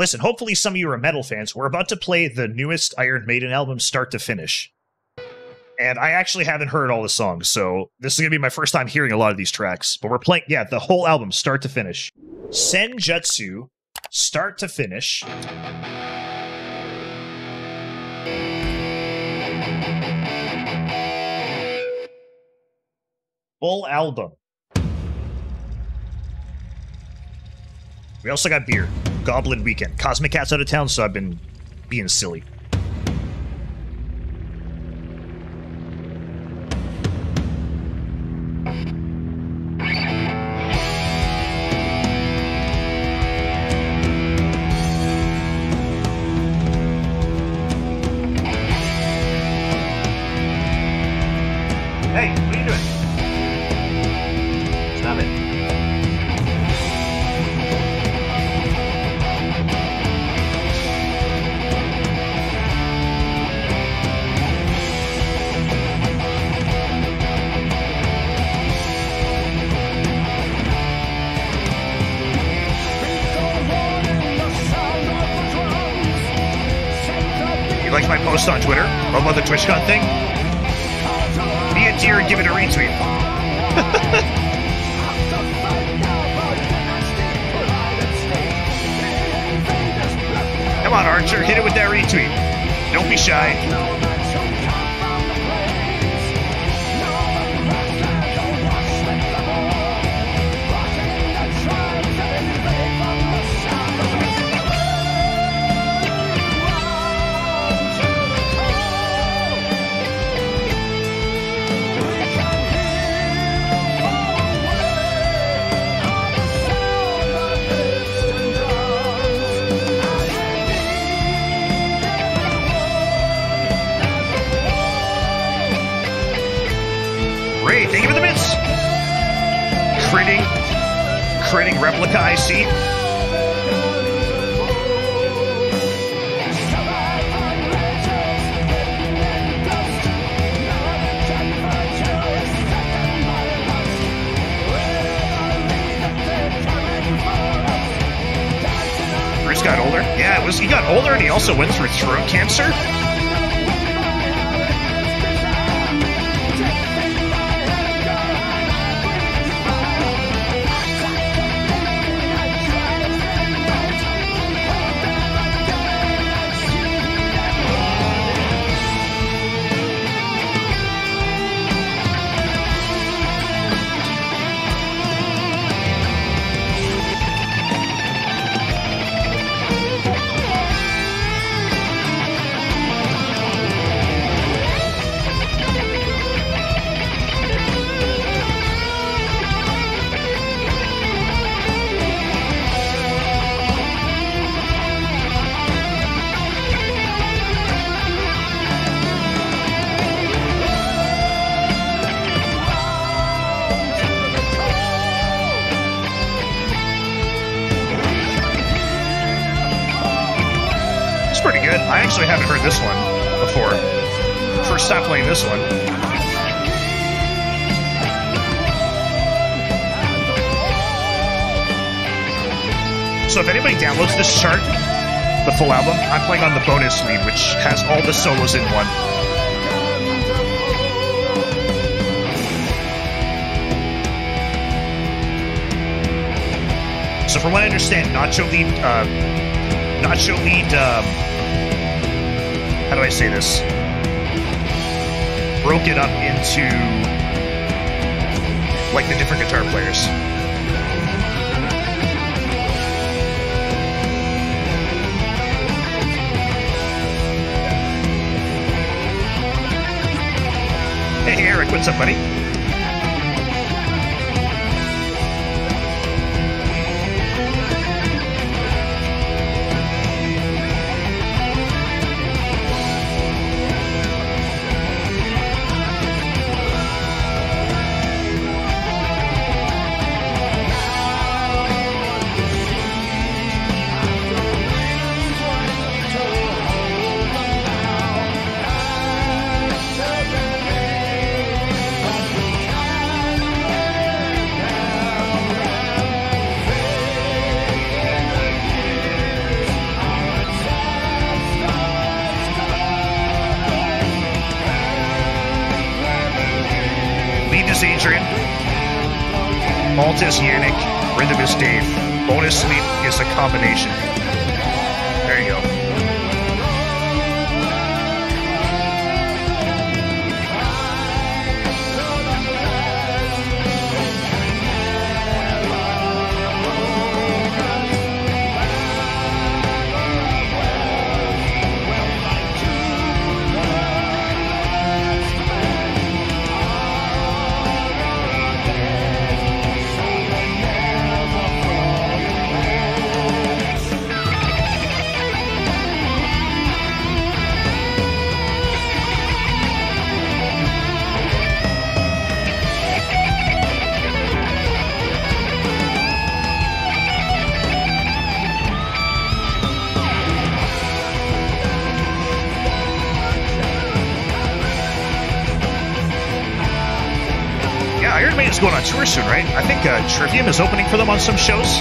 Listen, hopefully some of you are metal fans. We're about to play the newest Iron Maiden album start to finish. And I actually haven't heard all the songs, so this is going to be my first time hearing a lot of these tracks. But we're playing, yeah, the whole album, start to finish. Senjutsu, start to finish. Full album. We also got beer. Goblin Weekend. Cosmic Cat's out of town, so I've been being silly. On Twitter about the TwitchCon thing. Be a dear and give it a retweet. Come on, Archer, hit it with that retweet. Don't be shy. Thank you for the bits! Critting Replica, I see. Bruce got older. Yeah, he got older and he also went through throat cancer. I haven't heard this one before. First time playing this one. So if anybody downloads this chart, the full album, I'm playing on the bonus lead, which has all the solos in one. So from what I understand, how do I say this? Broke it up into like the different guitar players. Hey Eric, what's up, buddy? Alt is Yannick, Rhythm is Dave. Bonus sleep is a combination. There you go. Going on tour soon, right? I think Trivium is opening for them on some shows.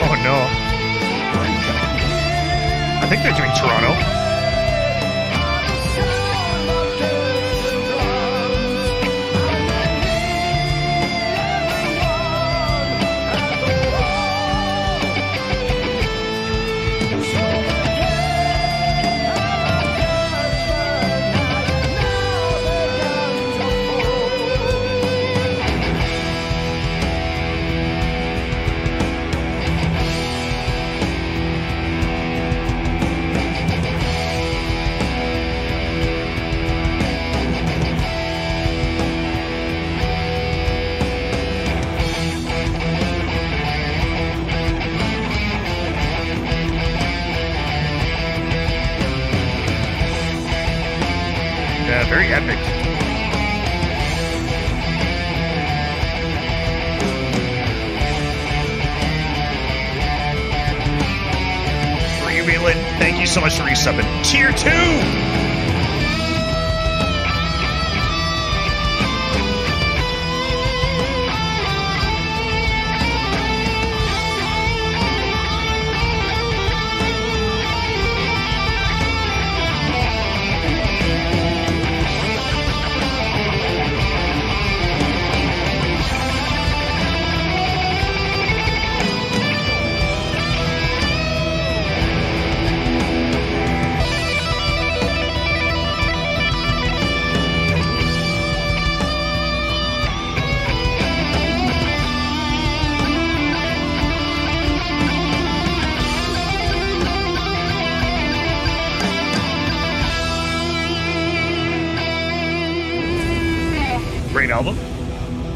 Oh no. I think they're doing Toronto. Very epic. Reveal it. Thank you so much for resubbing. Tier 2!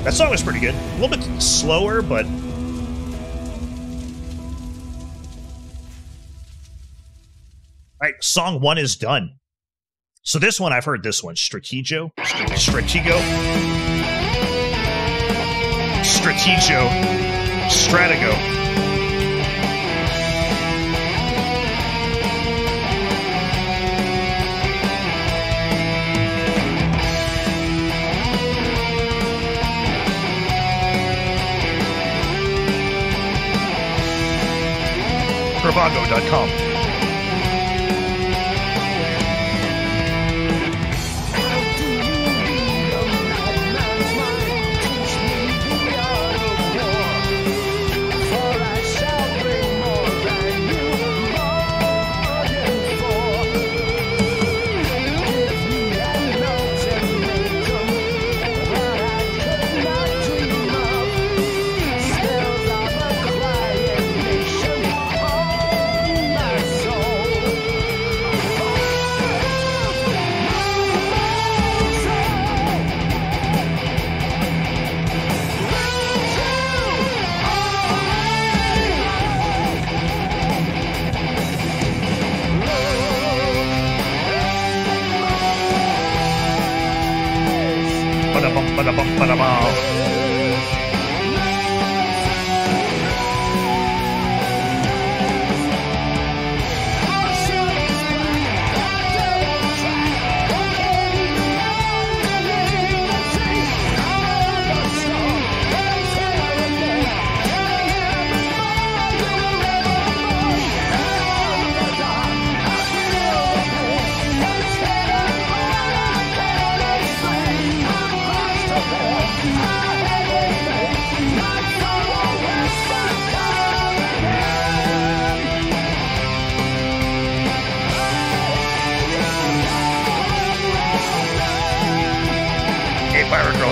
That song was pretty good. A little bit slower, but... Alright, song one is done. So this one, I've heard this one. Stratego. Trivago.com.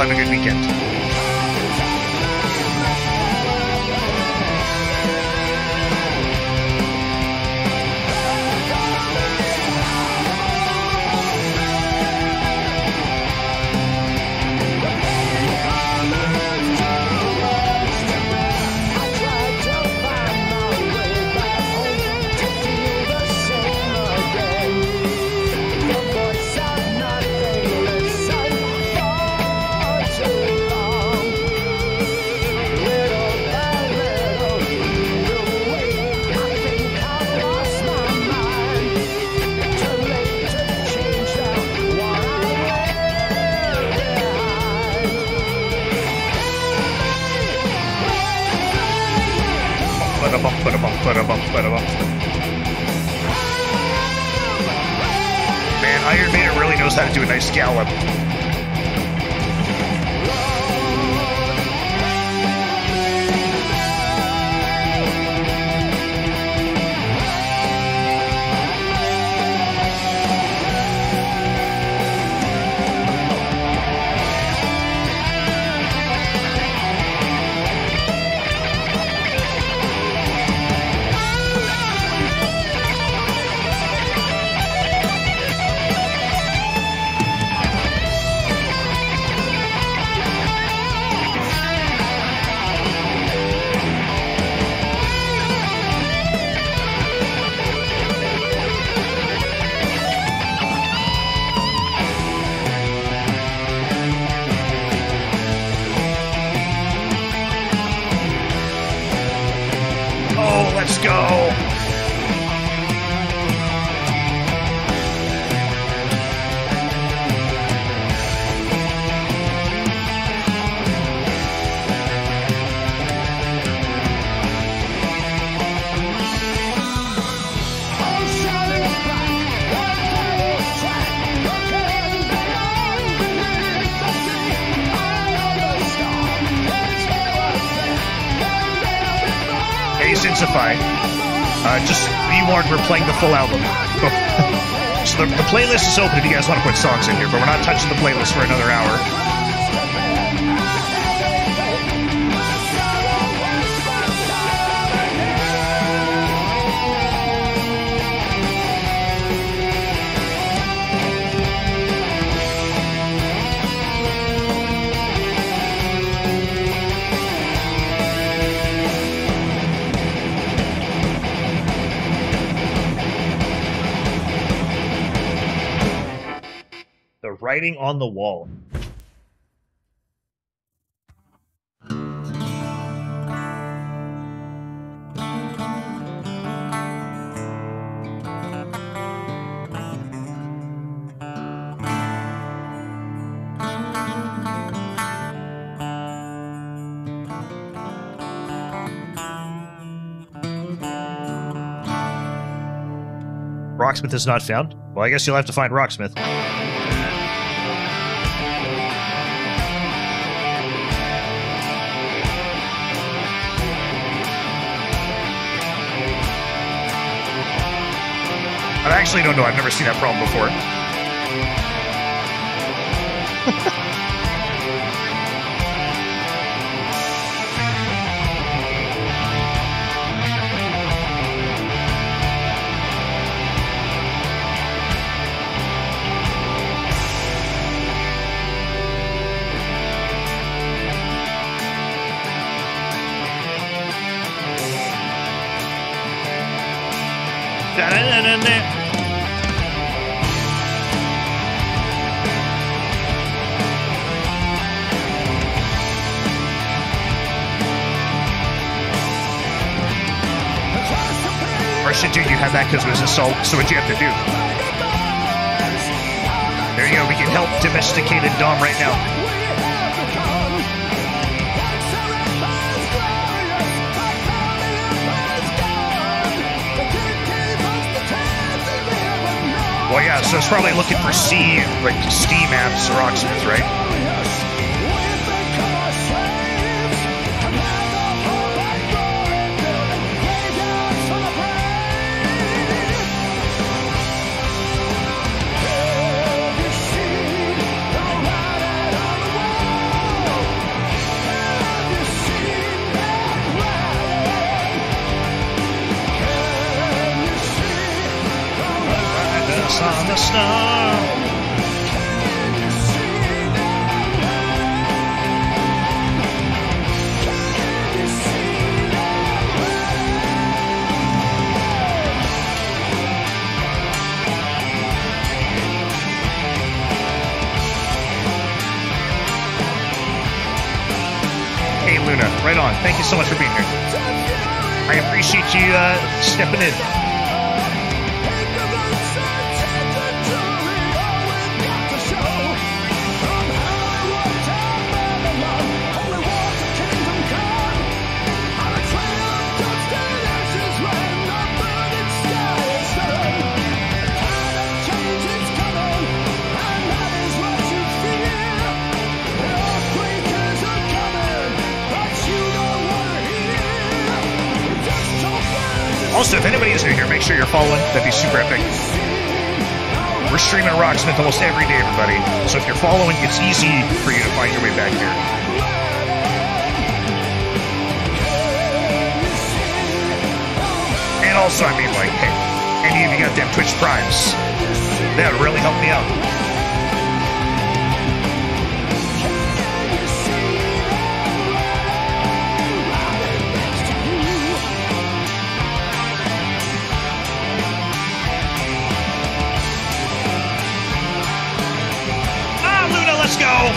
all have a good weekend. Man, Iron Maiden really knows how to do a nice scallop. We're playing the full album. So the playlist is open if you guys want to put songs in here, but we're not touching the playlist for another hour. Writing on the wall. Rocksmith is not found? Well, I guess you'll have to find Rocksmith. I actually don't know. I've never seen that problem before. Because it was assault, so what you have to do. There you go, we can help domesticated Dom right now. Well, yeah, so it's probably looking for C, like Steam apps or Rocksmith, right? Right on. Thank you so much for being here. I appreciate you stepping in. Also, if anybody is new here, make sure you're following. That'd be super epic. We're streaming Rocksmith almost every day, everybody. So if you're following, it's easy for you to find your way back here. And also, I mean, like, hey, any of you got them Twitch Primes? That would really help me out. Let's go!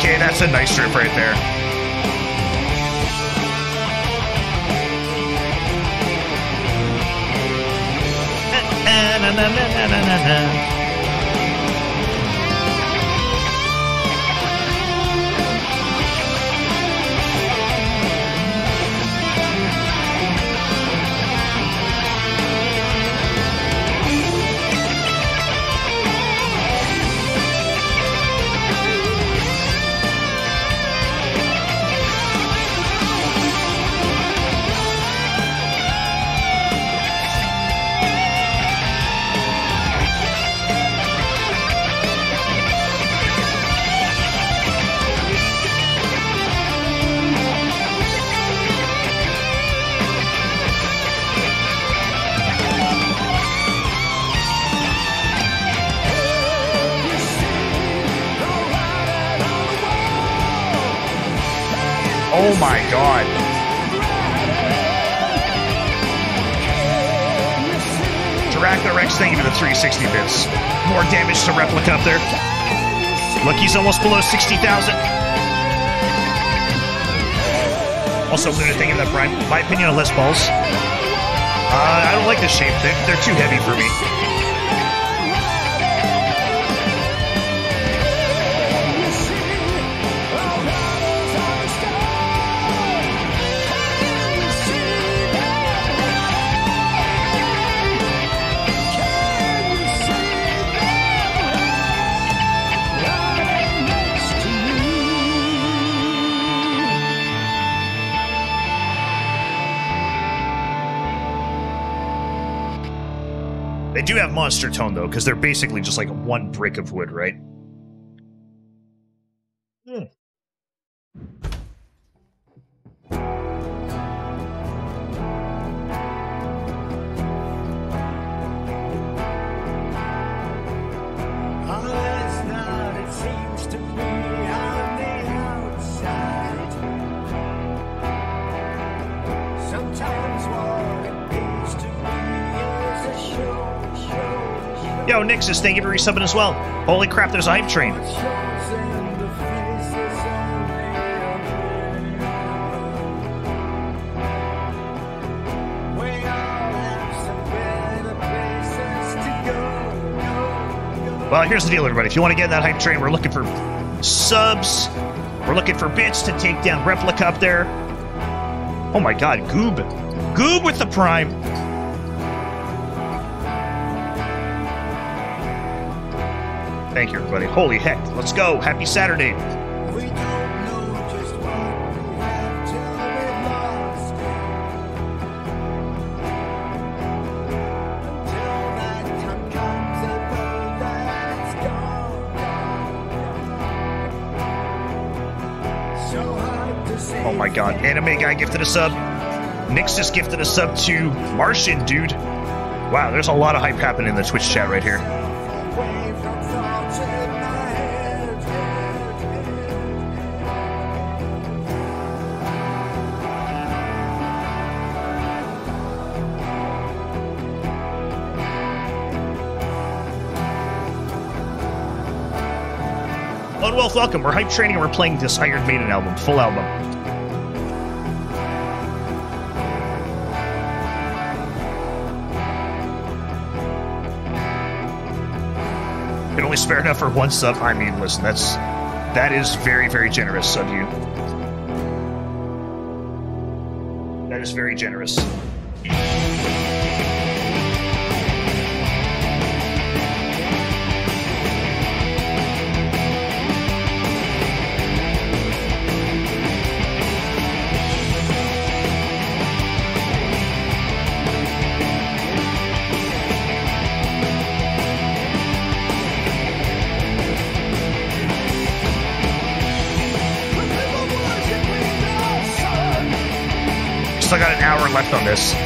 Okay, that's a nice trip right there. Oh my God. Dracula Rex, thank you for the 360 bits. More damage to Replica up there. Look, he's almost below 60,000. Also, Luna, thank you for that prime. My opinion on Les Balls. I don't like this shape. They're too heavy for me. They do have monster tone, though, because they're basically just like one brick of wood, right? Hmm. Yo, Nixus, thank you for resubbing as well. Holy crap, there's a hype train. Well, here's the deal, everybody. If you want to get in that hype train, we're looking for subs. We're looking for bits to take down Replica up there. Oh my God, Goob. Goob with the prime. Thank you, everybody. Holy heck. Let's go. Happy Saturday. Oh my god. Anime guy gifted a sub. Nixus gifted a sub to Martian, dude. Wow, there's a lot of hype happening in the Twitch chat right here. Unwell, welcome. We're hype training and we're playing this Iron Maiden album, full album. Fair enough for one sub. I mean, listen, that is very, very generous of you. That is very generous. I got an hour left on this. Did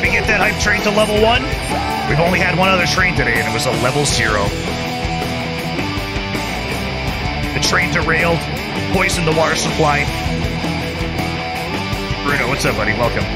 we get that hype train to level 1? We've only had one other train today, and it was a level 0. The train derailed, poisoned the water supply. Bruno, what's up, buddy? Welcome.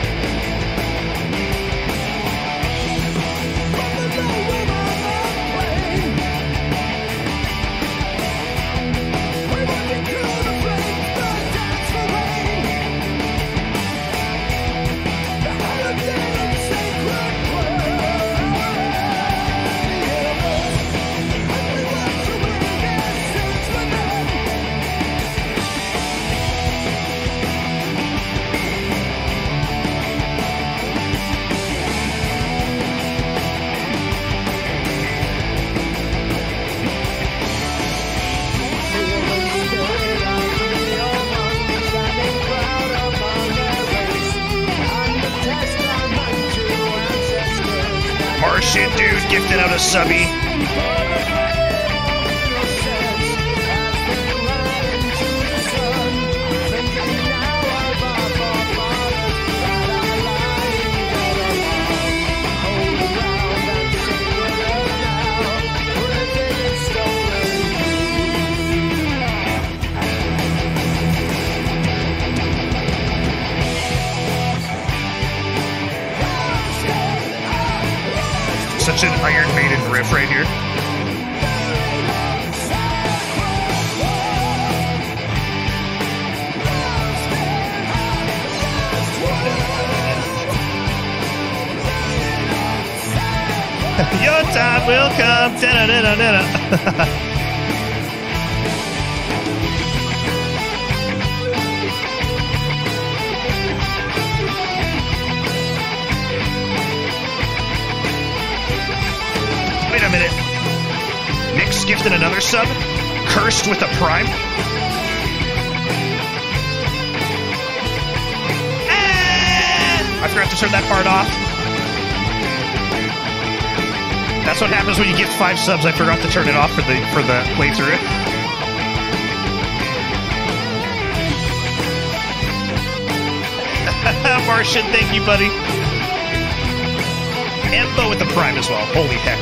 Shit, dude, gifted out a subby. Such an Iron Maiden riff right here. Your time will come. Da da da da da. Nix gifted another sub, cursed with a prime. Ah! I forgot to turn that part off. That's what happens when you get 5 subs. I forgot to turn it off for the playthrough. Martian, thank you, buddy. Embo with the prime as well. Holy heck,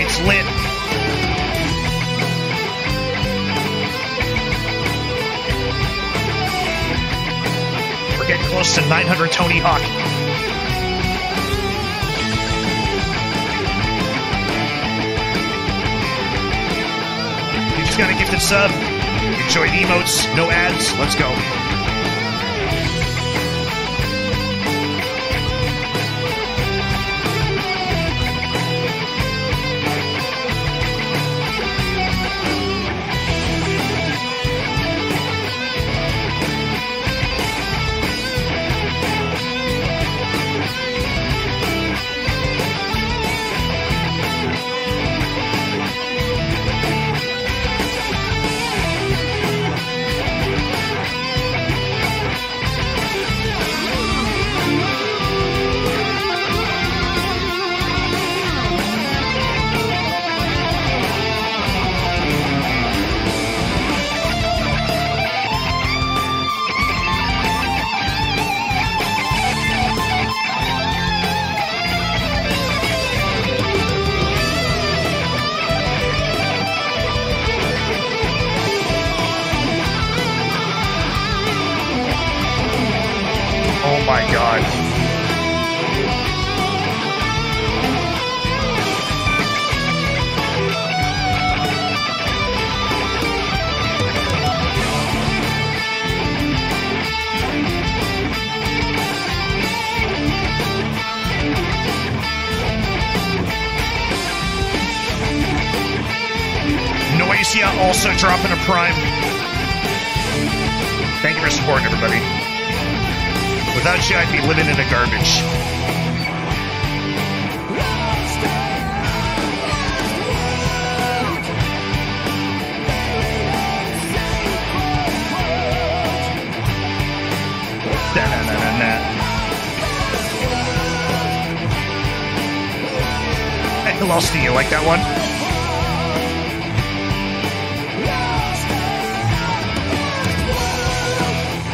it's lit. Get close to 900 Tony Hawk. You just got a gifted sub. Enjoy the emotes, no ads. Let's go. also dropping a prime. Thank you for supporting, everybody. Without you, I'd be living in the garbage. Hey, Losty, you like that one?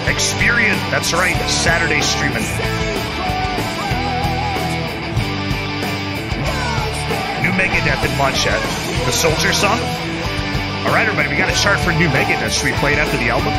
Experience, that's right, Saturday streaming. New Megadeth and Munchet. The Soldier song? Alright, everybody, we got a chart for New Megadeth. Should we play it after the album?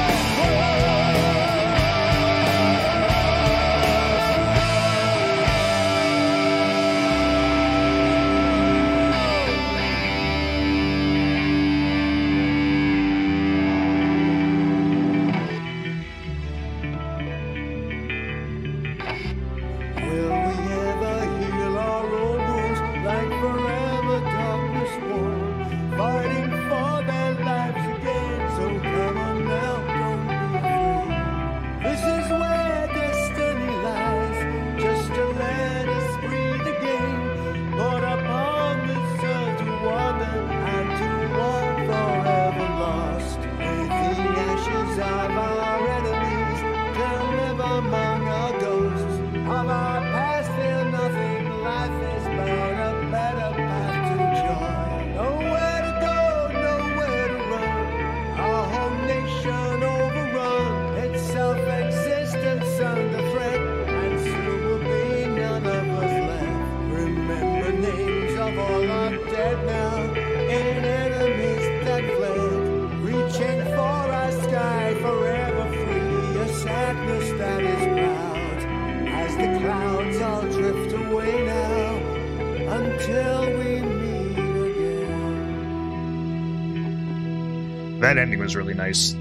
That ending was really nice.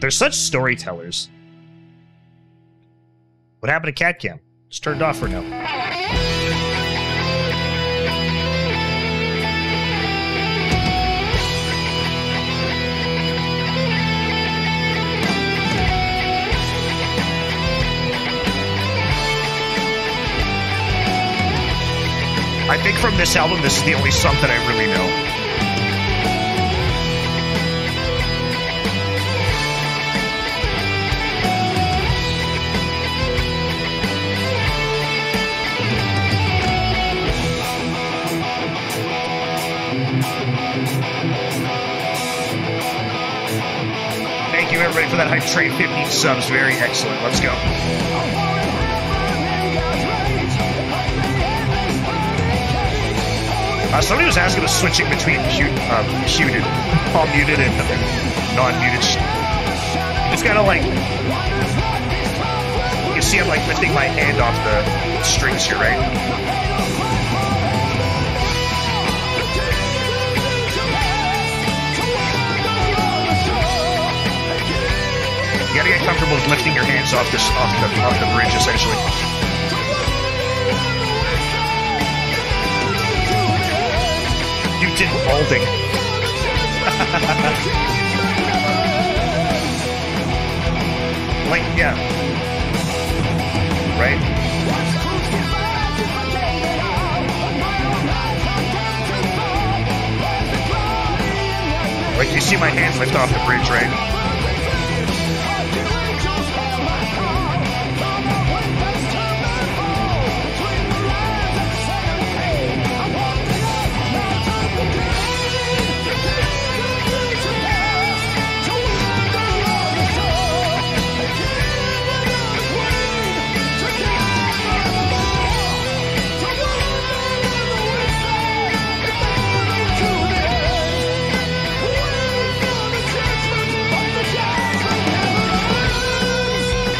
They're such storytellers. What happened to Cat Cam? It's turned off for now. I think from this album, this is the only song that I really know. Everybody for that hype train, 50 subs, very excellent. Let's go. Somebody was asking us switching between muted, all muted and non-muted. It's kind of like you see, I'm like lifting my hand off the strings here, right? You gotta get comfortable with lifting your hands off this, off the bridge, essentially. You did balding. Like, yeah. Right? Like, you see my hands lift off the bridge, right?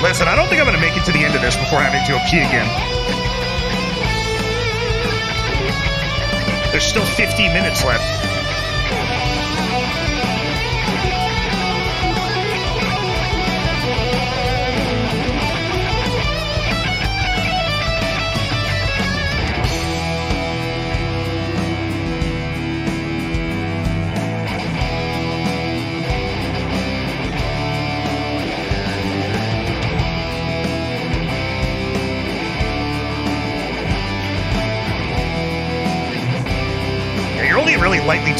Listen, I don't think I'm going to make it to the end of this before having to pee again. There's still 15 minutes left.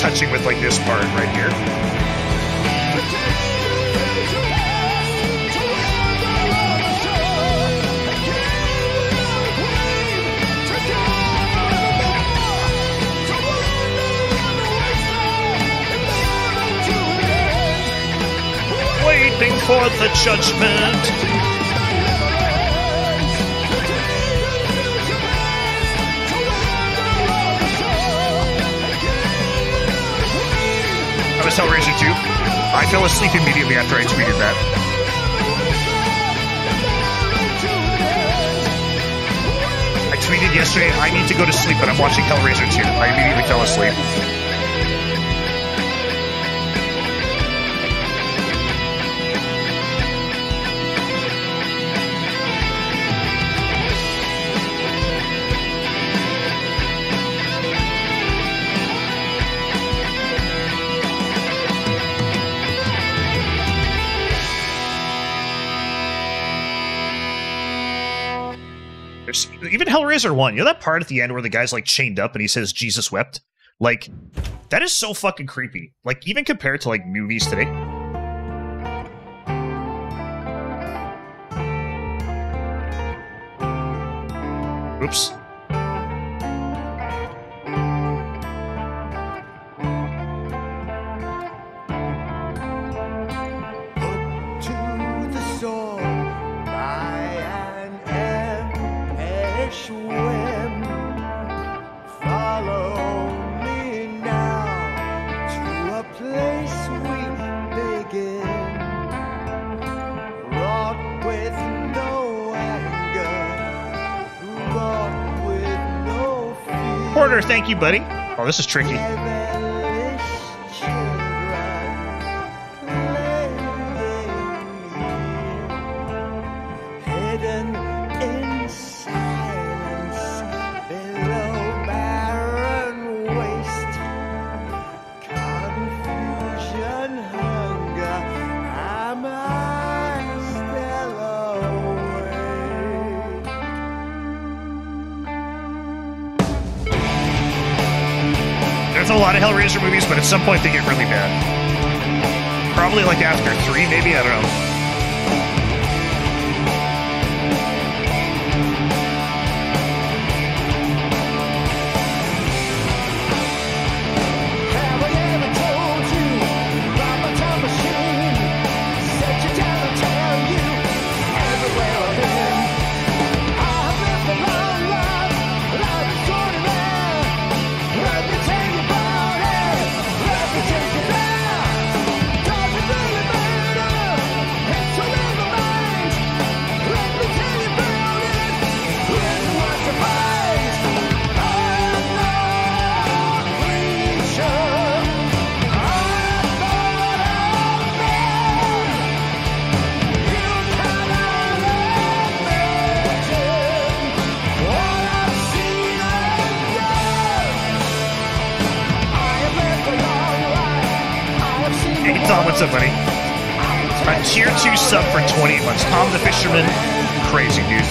touching with like this part right here. Waiting for the judgment. Hellraiser 2. I fell asleep immediately after I tweeted that. I tweeted yesterday, I need to go to sleep, but I'm watching Hellraiser 2. I immediately fell asleep. Even Hellraiser 1, you know that part at the end where the guy's like chained up and he says Jesus wept? Like, that is so fucking creepy. Like, even compared to like movies today. Oops. Thank you, buddy. Oh, this is tricky. Hellraiser movies, but at some point they get really bad. Probably like after 3, maybe, I don't know. Somebody. A tier 2 sub for 20 months. Tom the Fisherman. Crazy, dude.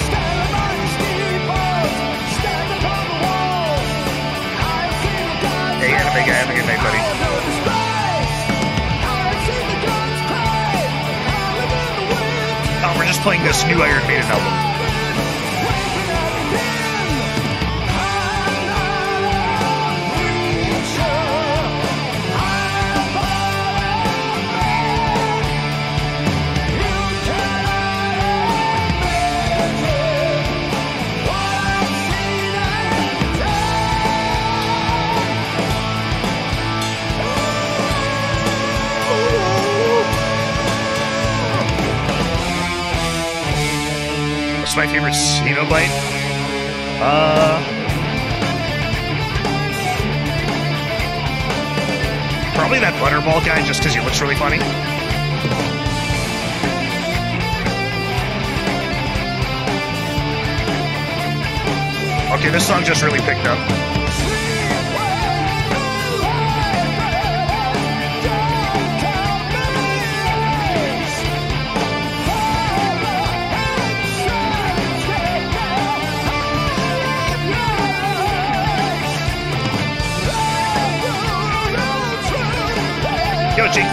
Hey, Anime guy, have a good night, buddy. Oh, we're just playing this new Iron Maiden album. My favorite Xenoblade. Probably that Butterball guy, just because he looks really funny. Okay, this song just really picked up.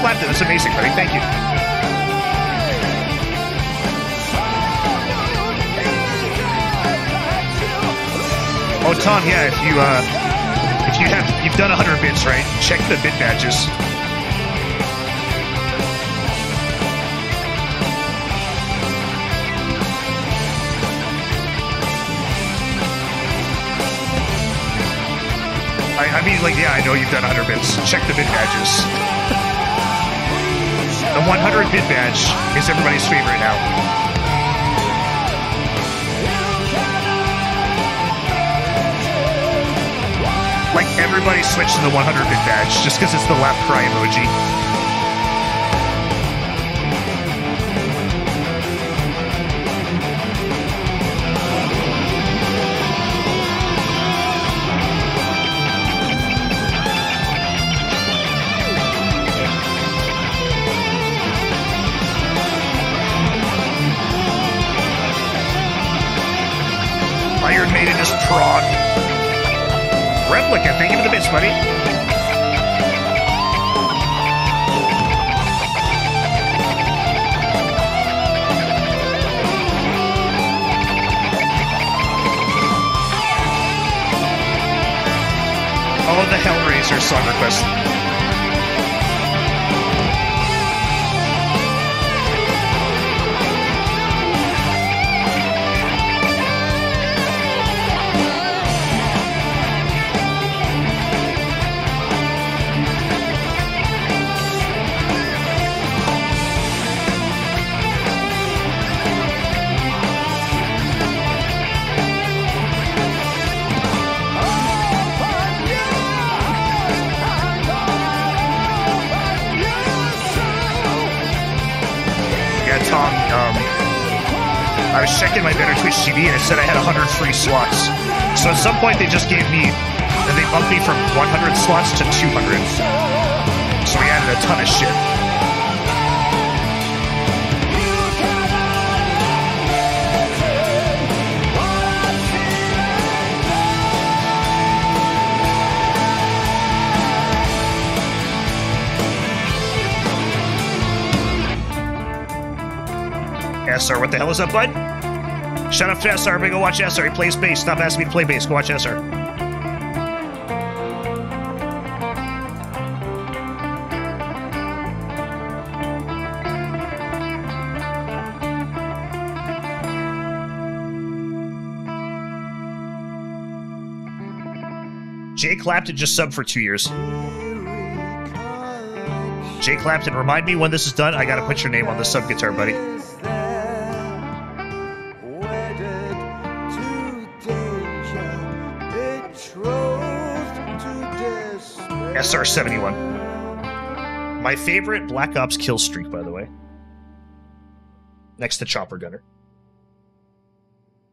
Clapton. That's amazing, buddy. Thank you. Oh, Tom, yeah, if you've done 100 bits, right? Check the bit badges. I mean, like, yeah, I know you've done 100 bits. Check the bit badges. The 100 bit badge is everybody's favorite now. Like, everybody switched to the 100 bit badge just because it's the laugh cry emoji. Iron Maiden is prog. Replica, thank you for the bits, buddy. Oh, the Hellraiser song request. I was checking my Better Twitch TV and it said I had 100 free slots. So at some point they just gave me, and they bumped me from 100 slots to 200. So we added a ton of shit. SR, what the hell is up, bud? Shout out to SR, everybody go watch SR, he plays bass. Stop asking me to play bass, go watch SR. Jay Clapton just subbed for 2 years. Jay Clapton, remind me when this is done, I gotta put your name on the sub guitar, buddy. SR-71. My favorite Black Ops kill streak, by the way. Next to Chopper Gunner.